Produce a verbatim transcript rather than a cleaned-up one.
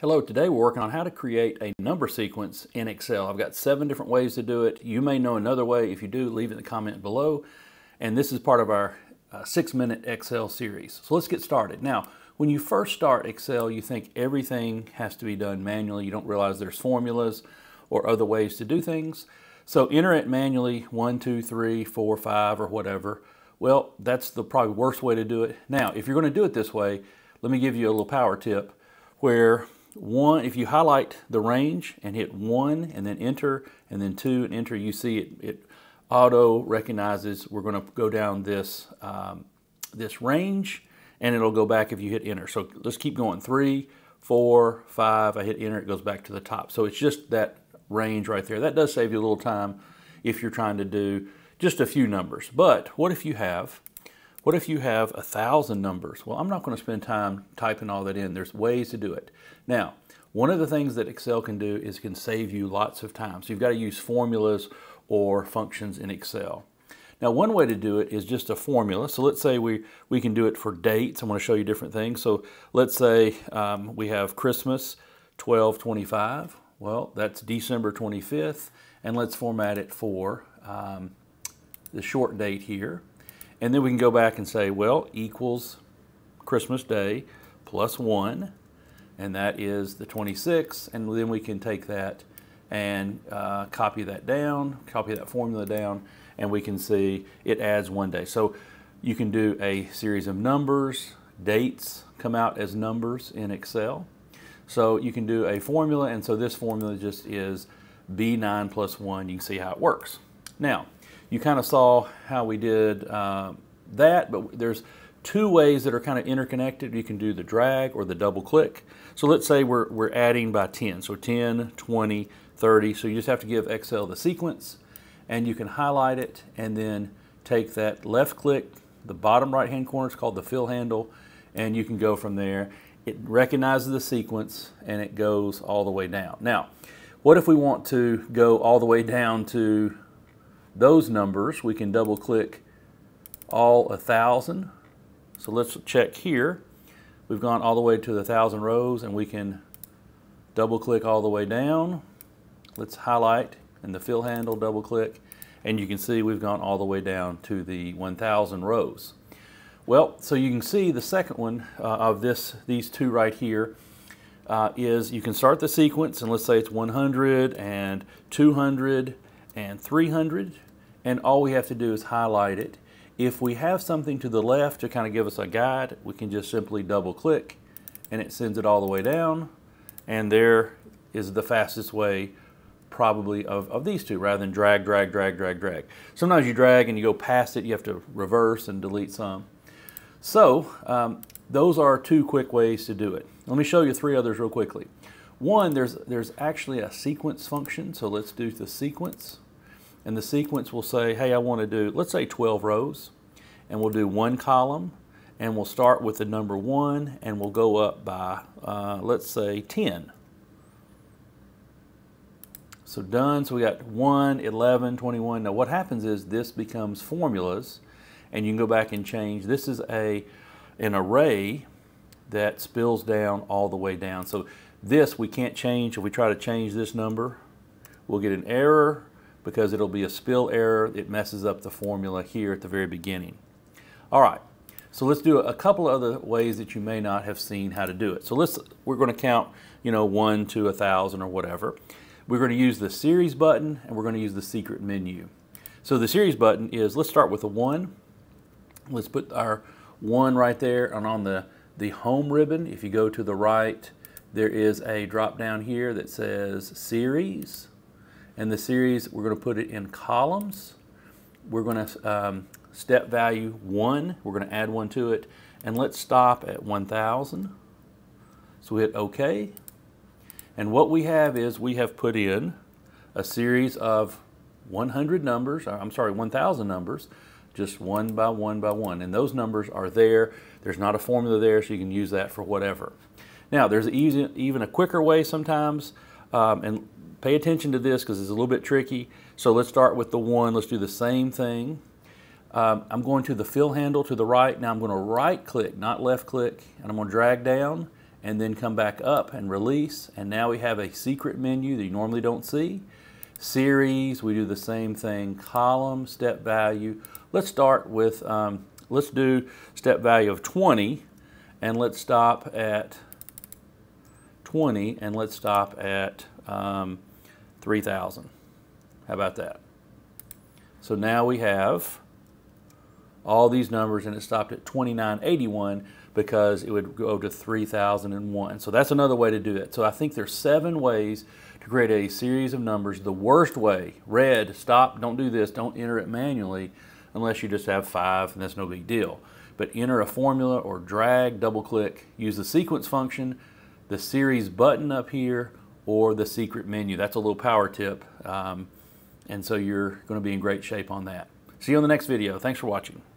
Hello, today we're working on how to create a number sequence in Excel. I've got seven different ways to do it. You may know another way. If you do, leave it in the comment below. And this is part of our uh, six minute Excel series. So let's get started. Now, when you first start Excel, you think everything has to be done manually. You don't realize there's formulas or other ways to do things. So enter it manually, one, two, three, four, five, or whatever. Well, that's the probably worst way to do it. Now, if you're going to do it this way, let me give you a little power tip where one, if you highlight the range and hit one and then enter and then two and enter, you see it, it auto recognizes we're going to go down this, um, this range, and it'll go back if you hit enter. So let's keep going. Three, four, five, I hit enter, it goes back to the top. So it's just that range right there. That does save you a little time if you're trying to do just a few numbers. But what if you have What if you have a thousand numbers? Well, I'm not going to spend time typing all that in. There's ways to do it. Now, one of the things that Excel can do is it can save you lots of time. So you've got to use formulas or functions in Excel. Now, one way to do it is just a formula. So let's say we, we can do it for dates. I want to show you different things. So let's say um, we have Christmas twelve twenty-five. Well, that's December twenty-fifth. And let's format it for um, the short date here. And then we can go back and say, well, equals Christmas Day plus one, and that is the twenty-sixth. And then we can take that and uh, copy that down, copy that formula down, and we can see it adds one day. So you can do a series of numbers. Dates come out as numbers in Excel. So you can do a formula, and so this formula just is B nine plus one. You can see how it works. Now, you kind of saw how we did uh, that, but there's two ways that are kind of interconnected. You can do the drag or the double click. So let's say we're, we're adding by ten. So ten, twenty, thirty. So you just have to give Excel the sequence, and you can highlight it and then take that left click, the bottom right-hand corner is called the fill handle, and you can go from there. It recognizes the sequence, and it goes all the way down. Now, what if we want to go all the way down to those numbers? We can double click all a thousand. So let's check here. We've gone all the way to the thousand rows, and we can double click all the way down. Let's highlight and the fill handle, double click, and you can see we've gone all the way down to the one thousand rows. Well, so you can see the second one uh, of this, these two right here uh, is you can start the sequence, and let's say it's one hundred and two hundred and three hundred, and all we have to do is highlight it. If we have something to the left to kind of give us a guide, we can just simply double click, and it sends it all the way down, and there is the fastest way probably of, of these two, rather than drag, drag, drag, drag, drag. Sometimes you drag and you go past it, you have to reverse and delete some. So um, those are two quick ways to do it. Let me show you three others real quickly. One, there's, there's actually a sequence function, so let's do the sequence. And the sequence will say, hey, I want to do, let's say twelve rows, and we'll do one column, and we'll start with the number one, and we'll go up by, uh, let's say, ten. So done, so we got one, eleven, twenty-one. Now what happens is this becomes formulas, and you can go back and change. This is a, an array that spills down all the way down. So this we can't change. If we try to change this number, we'll get an error, because it'll be a spill error. It messes up the formula here at the very beginning. All right, so let's do a couple of other ways that you may not have seen how to do it. So let's, we're going to count, you know, one to a thousand or whatever. We're going to use the series button, and we're going to use the secret menu. So the series button is, let's start with a one. Let's put our one right there, and on the, the home ribbon, if you go to the right, there is a drop down here that says series. And the series, we're going to put it in columns. We're going to um, step value one. We're going to add one to it. And let's stop at one thousand. So we hit OK. And what we have is we have put in a series of one hundred numbers. Or I'm sorry, one thousand numbers, just one by one by one. And those numbers are there. There's not a formula there, so you can use that for whatever. Now, there's easy, even a quicker way sometimes. Um, and pay attention to this because it's a little bit tricky. So let's start with the one. Let's do the same thing. Um, I'm going to the fill handle to the right. Now I'm going to right click, not left click, and I'm going to drag down, and then come back up and release, and now we have a secret menu that you normally don't see. Series, we do the same thing. Column, step value. Let's start with, um, let's do step value of twenty, and let's stop at twenty, and let's stop at um, three thousand. How about that? So now we have all these numbers, and it stopped at twenty-nine eighty-one because it would go to three thousand one. So that's another way to do it. So I think there's seven ways to create a series of numbers. The worst way, red, stop, don't do this, don't enter it manually unless you just have five, and that's no big deal. But enter a formula or drag, double click, use the sequence function, the series button up here, or the secret menu. That's a little power tip, um, and so you're going to be in great shape on that. See you on the next video. Thanks for watching.